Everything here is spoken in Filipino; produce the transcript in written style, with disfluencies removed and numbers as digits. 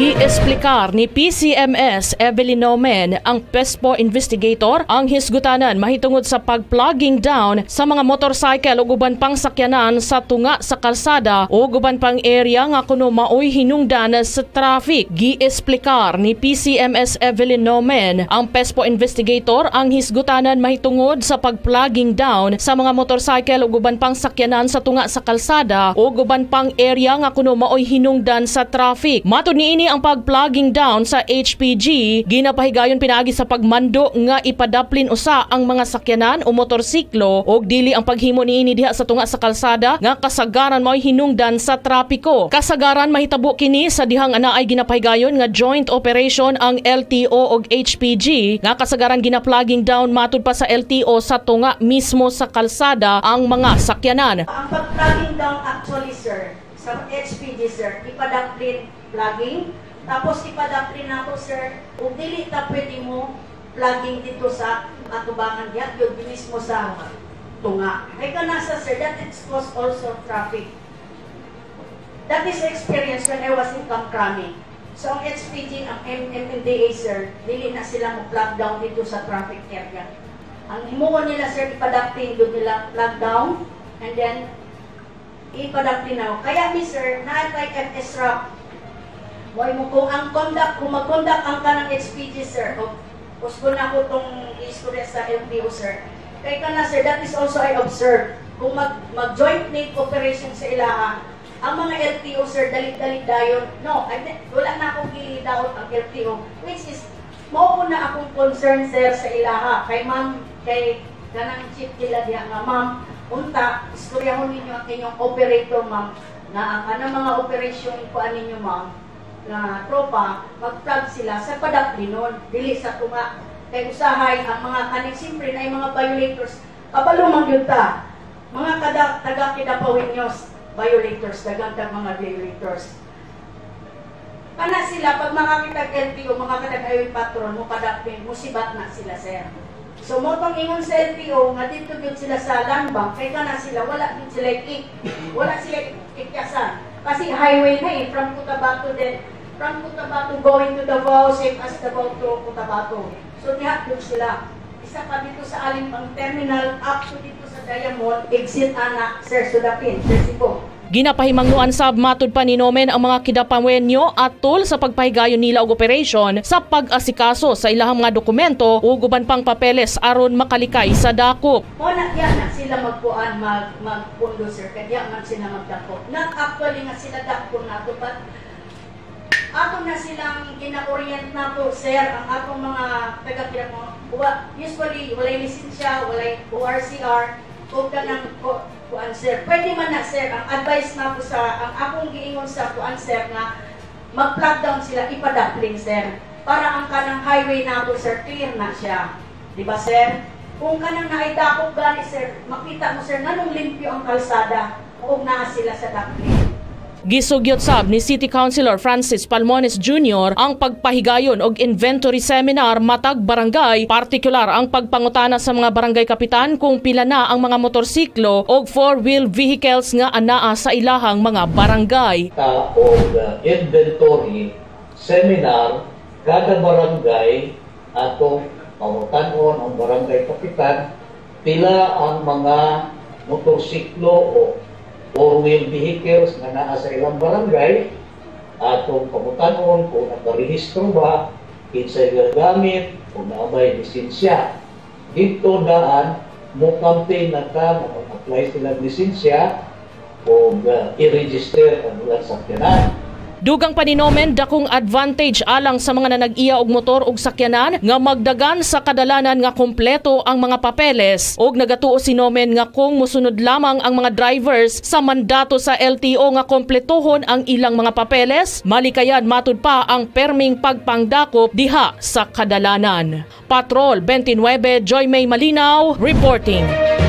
Gi-explicar ni PCMS Evelinomen ang PESPO investigator ang hisgutanan mahitungod sa pag-plugging down sa mga motorcycle o guban pang sakyanan sa tunga sa kalsada o guban pang area nga kuno maoy hinungdan sa traffic. Gi-explicar ni PCMS Evelinomen ang PESPO investigator ang hisgutanan mahitungod sa pag-plugging down sa mga motorcycle o guban pang sakyanan sa tunga sa kalsada o guban pang area nga kuno maoy hinungdan sa traffic. Matud niini ang pag-plugging down sa HPG, ginapahigayon pinagi sa pagmando nga ipadaplin usa ang mga sakyanan o motorsiklo og dili ang paghimo niini diha sa tunga sa kalsada nga kasagaran maoy hinungdan sa trapiko. Kasagaran mahitabo kini sa dihang anaay ginapahigayon nga joint operation ang LTO og HPG nga kasagaran gina-plugging down matud pa sa LTO sa tunga mismo sa kalsada ang mga sakyanan. Ang pag-plugging down actually sir sa HPG sir ipadaplin plugging, tapos ipadaplin nato sir, kung dili ta pwede mo plugging dito sa atubangan diyan, yung mismo sa tunga. May kanasa sir, that it's cause also traffic. That is experience when I was in Camp Crami. So ang HPG, ang MMDA sir, dili na sila mo plug down dito sa traffic area. Ang imuha nila sir, ipadaplin doon nila plug down, and then ipadaplin na. Kaya mi sir, na-apply at SROC, Moy mo kung ang conduct, kung mag-conduct ang kanang HPG, sir, o gusto na ko itong istorya sa LTO, sir. Kaya ka na, sir, that is also I observe. Kung mag-joint name operation sa ilaha, ang mga LTO, sir, dalit-dalit dayon. No, wala na akong gilidaon ang LTO, which is, mauna akong concern, sir, sa ilaha. Kay ma'am, kay kanang chief nila diya nga, ma'am, unta, istoryahon ninyo ang inyong operator, ma'am, na ang kanang mga operasyon ko ninyo, ma'am, na tropa, mag-plug sila sa padaplinon, dili sa tunga. Kaya usahay, ang mga kanig, simpre na mga violators, kabalumang yun ta. Mga taga-kidapawin news, violators, dagantag mga violators. Kana sila, pag makakitag LTO, mga kadagayong patron, mupadaplin, musibat na sila, sir. So, motong ingon sa LTO, nga dito yun sila sa land bank, kaya kana sila, wala yun sila ikik, wala sila ikikyasan. Kasi highway na eh, from Cotabato then, from Cotabato going to Davao, same as Davao to Cotabato. So diha doon sila. Isa pa dito sa Alimpang Terminal, up to dito sa Diamond, exit ana, Sir Sudapin, Sir Sibo. Ginapahimangnuan sab matud pa ni Nomen ang mga kidapawenyo atol sa pagpahigayon nila og operasyon sa pag-asikaso sa ilahang mga dokumento ug uban pang papeles aron makalikay sa dakop. Muna diya na sila magpuan magpundo sir kay diya man sila magdakop. Not actually nga sila dakpon nato pat ato na silang gina-orient nato sir ang atong mga taga-pira mo. Usually walay lisensya, walay ORCR, ug kanang kuan sir, pwede man na sir, ang advice na po sa, ang akong giingon sa kuan sir na mag-plug down sila, ipadaplin sir, para ang kanang highway na po sir, clear na siya. Diba sir? Kung kanang naidakog gani sir, makita mo sir, nanong limpyo ang kalsada, kung naa sila sa daplin. Gisugyot sab ni City Councilor Francis Palmones Jr. ang pagpahigayon og inventory seminar matag barangay, partikular ang pagpangutana sa mga barangay kapitan kung pila na ang mga motorsiklo og four-wheel vehicles nga anaa sa ilahang mga barangay. Og inventory seminar kada barangay atong pangutan-on ang barangay kapitan pila ang mga motorsiklo o four-wheel vehicles na naa sa ilang barangay atong pangutanon kung nakarehistro ba kinsay gagamit kung naabay lisensya. Dito daan mo campaign na ka mag-apply silang lisensya kung i-register ang ilang sakyanan. Dugang paninomen dakong advantage alang sa mga nanag-iya og motor og sakyanan nga magdagan sa kadalanan nga kompleto ang mga papeles og nagatuo si Nomen nga kung mosunod lamang ang mga drivers sa mandato sa LTO nga kompletohon ang ilang mga papeles, malikayan matud pa ang perming pagpangdakop diha sa kadalanan. Patrol 29, Joymae Malinao reporting.